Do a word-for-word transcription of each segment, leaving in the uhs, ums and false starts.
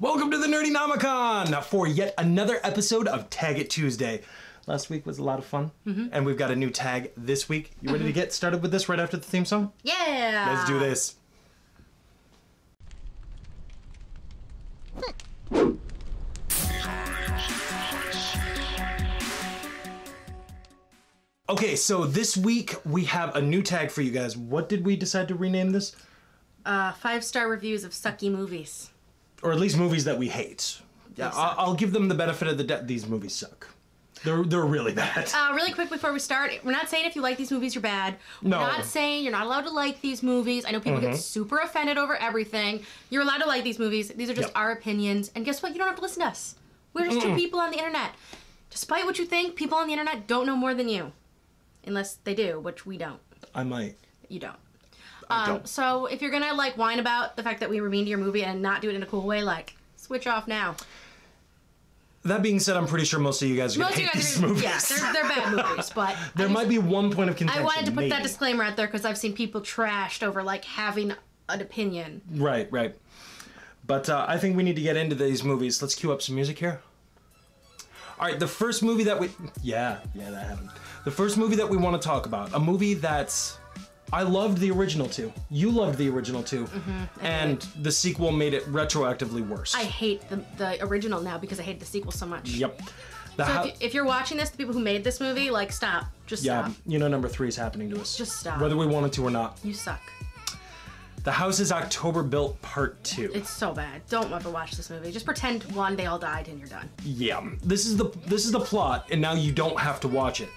Welcome to the Nerdynomicon for yet another episode of Tag It Tuesday. Last week was a lot of fun, mm-hmm. and we've got a new tag this week. You ready mm-hmm. to get started with this right after the theme song? Yeah! Let's do this. Okay, so this week we have a new tag for you guys. What did we decide to rename this? Uh, five-star reviews of sucky movies. Or at least movies that we hate. Yeah, I'll give them the benefit of the doubt. These movies suck. They're, they're really bad. Uh, really quick before we start, we're not saying if you like these movies, you're bad. We're no. not saying you're not allowed to like these movies. I know people mm-hmm. get super offended over everything. You're allowed to like these movies. These are just yep. our opinions. And guess what? You don't have to listen to us. We're just Mm-mm. two people on the internet. Despite what you think, people on the internet don't know more than you. Unless they do, which we don't. I might. You don't. Um, so if you're gonna like whine about the fact that we were mean to your movie and not do it in a cool way, like switch off now. That being said, I'm pretty sure most of you guys are gonna most hate you guys these are, movies. Yeah, they're, they're bad movies, but there just, might be one point of contention. I wanted to put maybe. that disclaimer out there because I've seen people trashed over like having an opinion. Right, right. But uh, I think we need to get into these movies. Let's cue up some music here. All right, the first movie that we yeah yeah that happened. The first movie that we want to talk about, a movie that's. I loved the original two. You loved the original two. Mm-hmm. And the sequel made it retroactively worse. I hate the, the original now because I hate the sequel so much. Yep. The so if, you, if you're watching this, the people who made this movie, like, stop. Just yeah, stop. Yeah, you know number three is happening to us. Just stop. Whether we wanted to or not. You suck. The House is October Built Part two. It's so bad. Don't ever watch this movie. Just pretend, one, they all died and you're done. Yeah. This is the This is the plot, and now you don't have to watch it.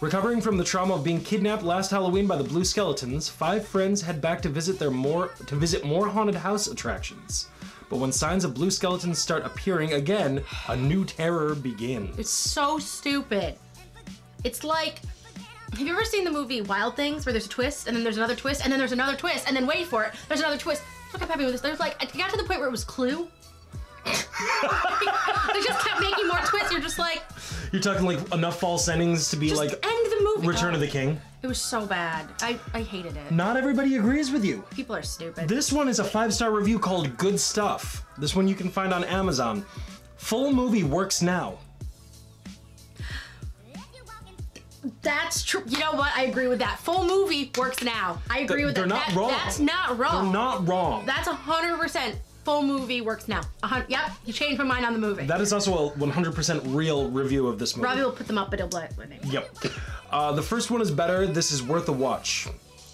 Recovering from the trauma of being kidnapped last Halloween by the Blue Skeletons, five friends head back to visit their more to visit more haunted house attractions. But when signs of Blue Skeletons start appearing again, a new terror begins. It's so stupid. It's like, have you ever seen the movie Wild Things, where there's a twist, and then there's another twist, and then there's another twist, and then wait for it, there's another twist. Look, I'm happy with this. There's like, it got to the point where it was Clue. They just kept making more twists. You're just like, you're talking like enough false endings to be just like end the movie. Return oh, of the King. It was so bad. I, I hated it. Not everybody agrees with you. People are stupid. This one is a five-star review called Good Stuff. This one you can find on Amazon. Full movie works now. That's true. You know what? I agree with that. Full movie works now. I agree the, with they're that. They're not that, wrong. That's not wrong. They're not wrong. That's one hundred percent. Full movie works now. Uh, yep, you changed my mind on the movie. That is also a one hundred percent real review of this movie. Robbie will put them up, but he'll blur their name. Yep. Uh, the first one is better. This is worth a watch.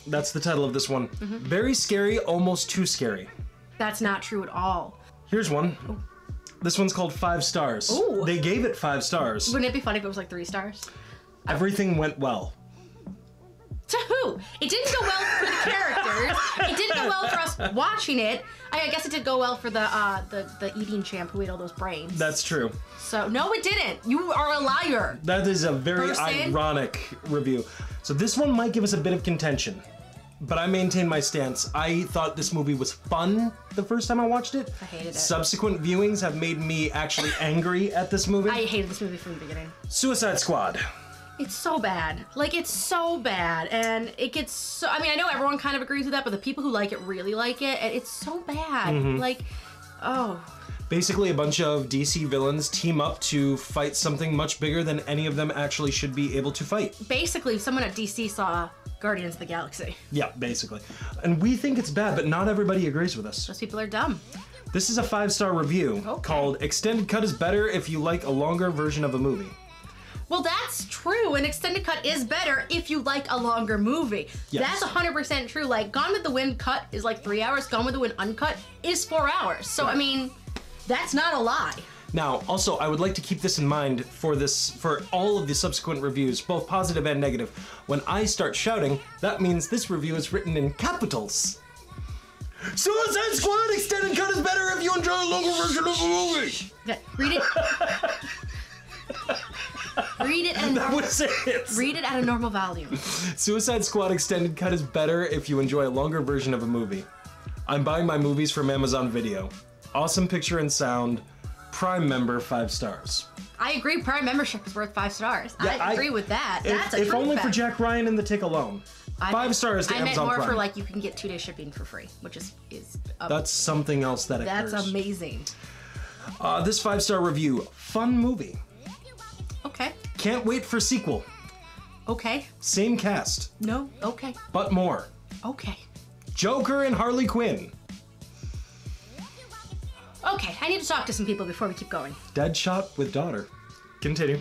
That's the title of this one. Mm-hmm. Very scary, almost too scary. That's not true at all. Here's one. Ooh. This one's called Five Stars. Ooh. They gave it five stars. Wouldn't it be funny if it was like three stars? Everything went well. To who? It didn't go well for the characters. It didn't go well for us watching it. I, I guess it did go well for the uh, the the eating champ who ate all those brains. That's true. So no, it didn't. You are a liar. That is a very Person. ironic review. So this one might give us a bit of contention, but I maintain my stance. I thought this movie was fun the first time I watched it. I hated it. Subsequent viewings have made me actually angry at this movie. I hated this movie from the beginning. Suicide Squad. It's so bad. Like, it's so bad. And it gets so... I mean, I know everyone kind of agrees with that, but the people who like it really like it. And it's so bad. Mm-hmm. Like, oh. Basically, a bunch of D C villains team up to fight something much bigger than any of them actually should be able to fight. Basically, someone at D C saw Guardians of the Galaxy. Yeah, basically. And we think it's bad, but not everybody agrees with us. Those people are dumb. This is a five-star review okay. called Extended Cut is Better If You Like a Longer Version of a Movie. Well, that's true. An extended cut is better if you like a longer movie. Yes. That's one hundred percent true. Like, Gone with the Wind cut is like three hours. Gone with the Wind uncut is four hours. So, right. I mean, that's not a lie. Now, also, I would like to keep this in mind for this, for all of the subsequent reviews, both positive and negative. When I start shouting, that means this review is written in capitals. Suicide Squad extended cut is better if you enjoy a longer version of the movie. Okay, read it. Read it, and that was it. Read it at a normal volume. Suicide Squad Extended Cut is better if you enjoy a longer version of a movie. I'm buying my movies from Amazon Video. Awesome picture and sound. Prime member, five stars. I agree. Prime membership is worth five stars. Yeah, I agree I, with that. If, That's a If only fact. for Jack Ryan and The Tick alone. I five meant, stars to I Amazon Prime. I meant more Prime. for like you can get two day shipping for free, which is... is um, That's something else that occurs. That's amazing. Uh, this five-star review, fun movie. Okay. Can't wait for sequel. Okay. Same cast. No, okay. But more. Okay. Joker and Harley Quinn. Okay, I need to talk to some people before we keep going. Deadshot with daughter. Continue.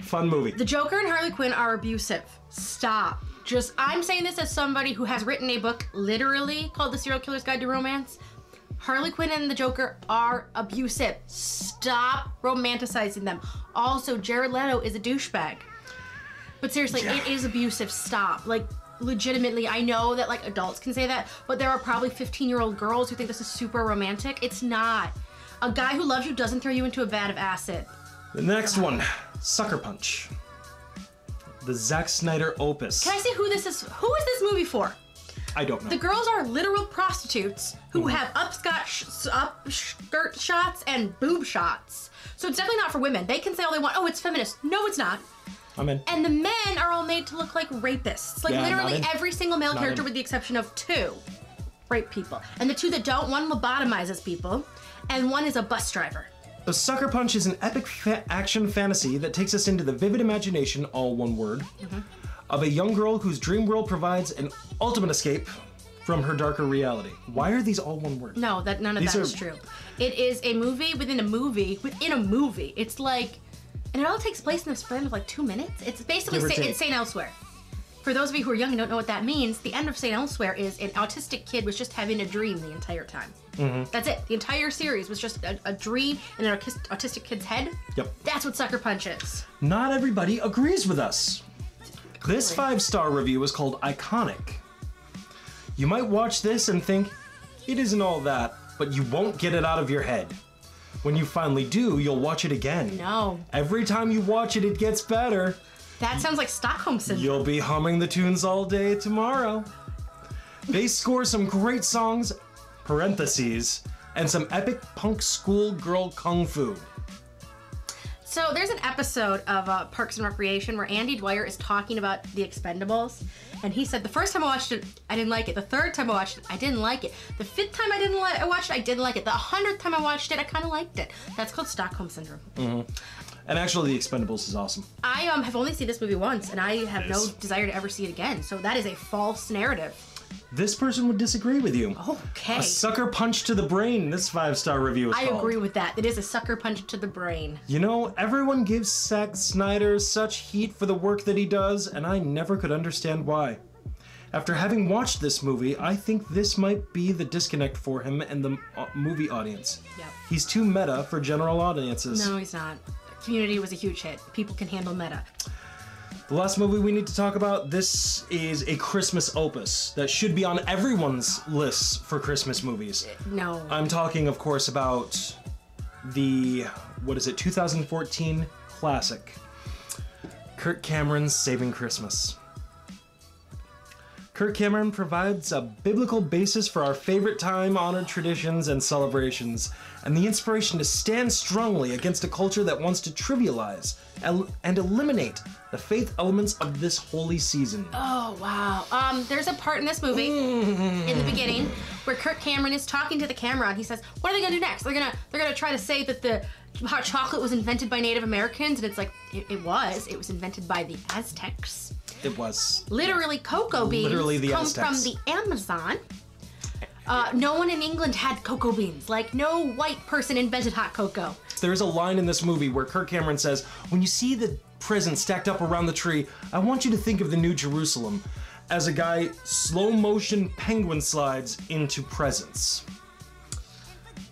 Fun movie. The Joker and Harley Quinn are abusive. Stop. Just, I'm saying this as somebody who has written a book literally called The Serial Killer's Guide to Romance. Harley Quinn and the Joker are abusive. Stop romanticizing them. Also, Jared Leto is a douchebag. But seriously, yeah. It is abusive. Stop. Like, legitimately, I know that like adults can say that, but there are probably fifteen year old girls who think this is super romantic. It's not. A guy who loves you doesn't throw you into a vat of acid. The next one, Sucker Punch. The Zack Snyder opus. Can I say who this is? Who is this movie for? I don't know. The girls are literal prostitutes who mm-hmm. have upskirt sh up skirt shots and boob shots. So it's definitely not for women. They can say all they want. Oh, it's feminist. No, it's not. I'm in. And the men are all made to look like rapists. Like yeah, literally every single male not character in. With the exception of two rape people. And the two that don't, one lobotomizes people and one is a bus driver. The Sucker Punch is an epic fa action fantasy that takes us into the vivid imagination, all one word, mm-hmm. of a young girl whose dream world provides an ultimate escape from her darker reality. Why are these all one word? No, that none of these that are... is true. It is a movie within a movie within a movie. It's like, and it all takes place in the span of like two minutes. It's basically it's Saint Elsewhere. For those of you who are young and don't know what that means, the end of Saint Elsewhere is an autistic kid was just having a dream the entire time. Mm-hmm. That's it. The entire series was just a, a dream in an autistic kid's head. Yep. That's what Sucker Punch is. Not everybody agrees with us. Clearly. This five-star review is called Iconic. You might watch this and think, it isn't all that, but you won't get it out of your head. When you finally do, you'll watch it again. No. Every time you watch it, it gets better. That sounds like Stockholm Syndrome. You'll be humming the tunes all day tomorrow. They score some great songs, parentheses, and some epic punk schoolgirl kung fu. So there's an episode of uh, Parks and Recreation where Andy Dwyer is talking about The Expendables, and he said, the first time I watched it, I didn't like it. The third time I watched it, I didn't like it. The fifth time I didn't like I watched it, I didn't like it. The hundredth time I watched it, I kind of liked it. That's called Stockholm Syndrome. Mm-hmm. And actually, The Expendables is awesome. I um, have only seen this movie once, and I have no desire to ever see it again. So that is a false narrative. This person would disagree with you. Okay. A sucker punch to the brain, this five-star review is I called. Agree with that. It is a sucker punch to the brain. You know, everyone gives Zack Snyder such heat for the work that he does, and I never could understand why. After having watched this movie, I think this might be the disconnect for him and the movie audience. Yep. He's too meta for general audiences. No, he's not. Community was a huge hit. People can handle meta. The last movie we need to talk about, this is a Christmas opus that should be on everyone's lists for Christmas movies. No. I'm talking, of course, about the, what is it, two thousand fourteen classic, Kirk Cameron's Saving Christmas. Kirk Cameron provides a biblical basis for our favorite time-honored traditions and celebrations, and the inspiration to stand strongly against a culture that wants to trivialize el and eliminate the faith elements of this holy season. Oh, wow. Um, there's a part in this movie, mm. in the beginning, where Kirk Cameron is talking to the camera, and he says, what are they gonna do next? They're gonna, they're gonna try to say that the hot chocolate was invented by Native Americans, and it's like, it, it was. It was invented by the Aztecs. It was. Literally, cocoa beans Literally the come Aztecs. From the Amazon. Uh, no one in England had cocoa beans. Like, no white person invented hot cocoa. There's a line in this movie where Kirk Cameron says, when you see the presents stacked up around the tree, I want you to think of the New Jerusalem as a guy slow motion penguin slides into presents.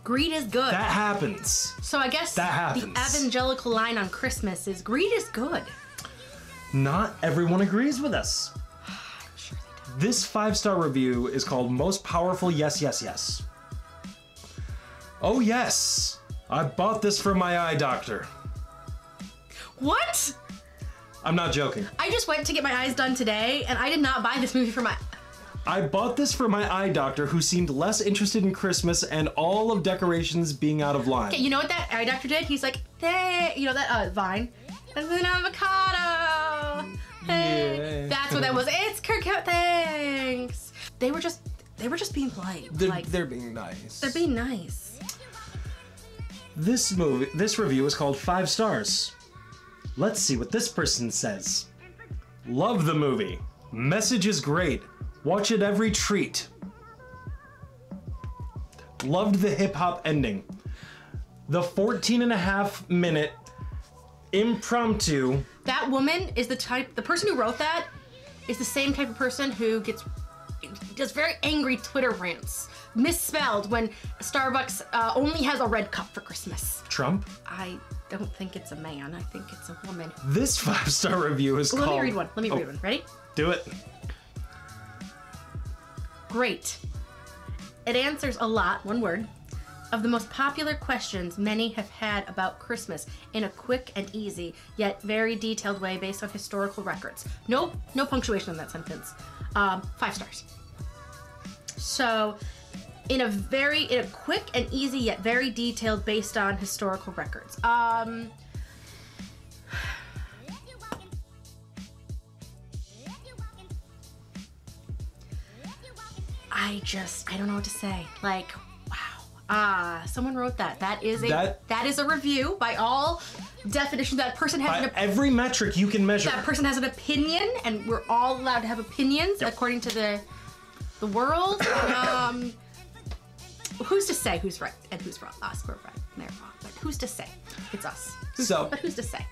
Greed is good. That happens. So I guess that happens. The evangelical line on Christmas is greed is good. Not everyone agrees with us. I'm sure they don't. This five-star review is called Most Powerful Yes, Yes, Yes. Oh yes, I bought this from my eye doctor. What? I'm not joking. I just went to get my eyes done today and I did not buy this movie for my... I bought this for my eye doctor who seemed less interested in Christmas and all of decorations being out of line. Okay, you know what that eye doctor did? He's like, hey, you know that uh, vine? That's an avocado. Hey. Yeah. That's what that was. It's Kirk. Thanks. They were just, they were just being polite. They're, like, they're being nice. They're being nice. This movie, this review is called Five Stars. Let's see what this person says. Love the movie. Message is great. Watch it every treat. Loved the hip hop ending. The fourteen and a half minute impromptu. That woman is the type, the person who wrote that is the same type of person who gets, does very angry Twitter rants. Misspelled when Starbucks uh, only has a red cup for Christmas. Trump? I don't think it's a man. I think it's a woman. This five-star review is called... Let me read one. Let me oh. read one. Ready? Do it. Great. It answers a lot, one word, of the most popular questions many have had about Christmas in a quick and easy, yet very detailed way based on historical records. Nope, no punctuation in that sentence. Um, five stars. So, in a very, in a quick and easy, yet very detailed based on historical records. Um, I just, I don't know what to say. Like, Ah, someone wrote that. That is a that, that is a review by all definitions. That person has an every metric you can measure. That person has an opinion, and we're all allowed to have opinions yep. according to the the world. um, who's to say who's right and who's wrong? Us, we're right and they're wrong. But who's to say? It's us. Who's, so, but who's to say?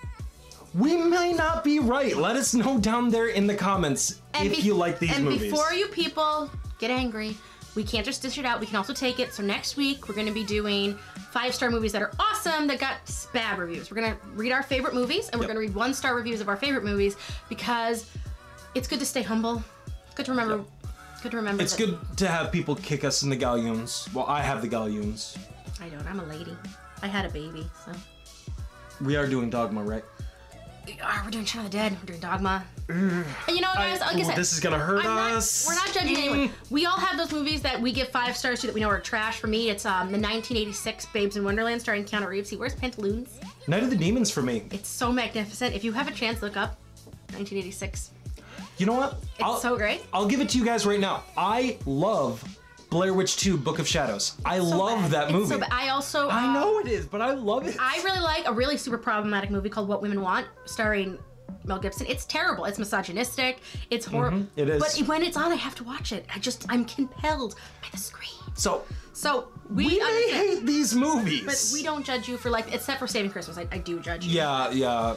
We may not be right. Let us know down there in the comments and if you like these and movies. And before you people get angry. We can't just dish it out, we can also take it. So next week, we're gonna be doing five-star movies that are awesome that got bad reviews. We're gonna read our favorite movies and we're yep. gonna read one-star reviews of our favorite movies because it's good to stay humble. It's good to remember. Yep. Good to remember. It's good to have people kick us in the galloons. Well, I have the galloons. I don't, I'm a lady. I had a baby, so. We are doing Dogma, right? Oh, we're doing Shaun of the Dead, we're doing Dogma. And you know what guys, like I said, this is gonna hurt not, us. We're not judging anyone. We all have those movies that we give five stars to that we know are trash. For me, it's um, the nineteen eighty-six Babes in Wonderland starring Keanu Reeves. He wears pantaloons. Night of the Demons for me. It's so magnificent. If you have a chance, look up nineteen eighty-six. You know what? It's I'll, so great. I'll give it to you guys right now. I love Blair Witch Two: Book of Shadows. I so love bad. that movie. It's so I also uh, I know it is, but I love it. I really like a really super problematic movie called What Women Want, starring Mel Gibson. It's terrible. It's misogynistic. It's horrible. Mm-hmm. It is. But when it's on, I have to watch it. I just I'm compelled by the screen. So so we, we may hate these movies, but we don't judge you for like except for Saving Christmas. I, I do judge you. Yeah, yeah.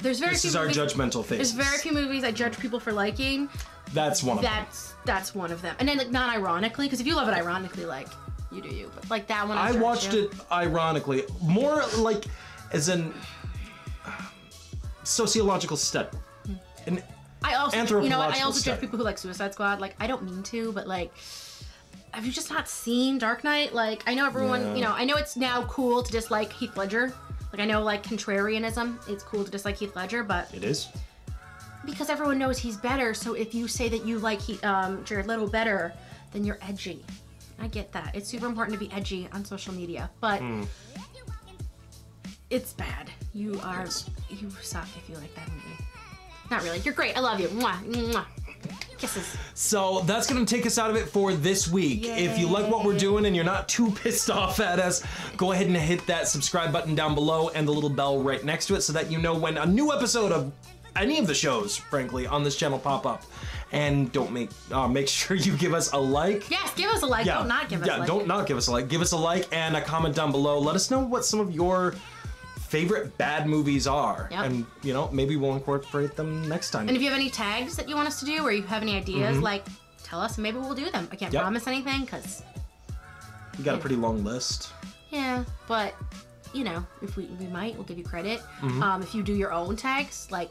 There's very this few is our movies, judgmental phase. There's very few movies I judge people for liking. That's one of that's, them. That's that's one of them. And then like not ironically, because if you love it ironically, like you do you. But like that one. I, I watched you. it ironically, more like as an uh, sociological study. An I also, anthropological you know, I also study. judge people who like Suicide Squad. Like I don't mean to, but like, have you just not seen Dark Knight? Like I know everyone, yeah. you know, I know it's now cool to dislike Heath Ledger. Like I know like contrarianism, it's cool to dislike Heath Ledger, but it is. Because everyone knows he's better, so if you say that you like he, um, Jared Leto better, then you're edgy. I get that. It's super important to be edgy on social media, but mm. it's bad. You are, yes. you suck if you like that movie. Not really. You're great. I love you. Mwah, mwah. Kisses. So that's gonna take us out of it for this week. Yay. If you like what we're doing and you're not too pissed off at us, go ahead and hit that subscribe button down below and the little bell right next to it so that you know when a new episode of any of the shows, frankly, on this channel pop up. And don't make, uh, make sure you give us a like. Yes, give us a like, yeah. don't not give us yeah, a like. Yeah, don't not give us a like. Give us a like and a comment down below. Let us know what some of your favorite bad movies are. Yep. And, you know, maybe we'll incorporate them next time. And if you have any tags that you want us to do or you have any ideas, mm-hmm. like, tell us and maybe we'll do them. I can't yep. promise anything, because... We got yeah. a pretty long list. Yeah, but, you know, if we, we might, we'll give you credit. Mm-hmm. um, if you do your own tags, like...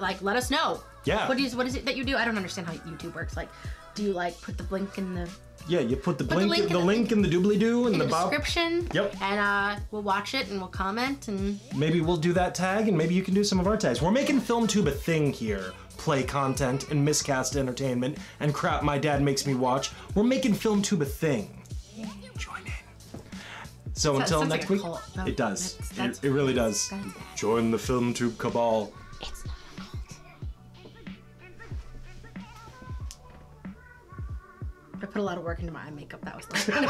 Like, let us know. Yeah. What is what is it that you do? I don't understand how YouTube works. Like, do you like put the blink in the? Yeah, you put the put blink, the link, the in, link the, in the doobly doo and in the, the bob. description. Yep. And uh, we'll watch it and we'll comment and. Maybe we'll do that tag and maybe you can do some of our tags. We're making FilmTube a thing here. Play content and miscast entertainment and crap my dad makes me watch. We're making FilmTube a thing. Join in. So, so until next like week, no, it does. That's, that's it, it really does. Join the FilmTube cabal. It's not. put a lot of work into my eye makeup. That was not.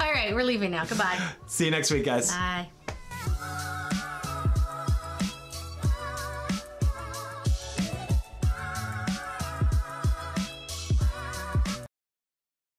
All right, we're leaving now. Goodbye. See you next week, guys. Bye.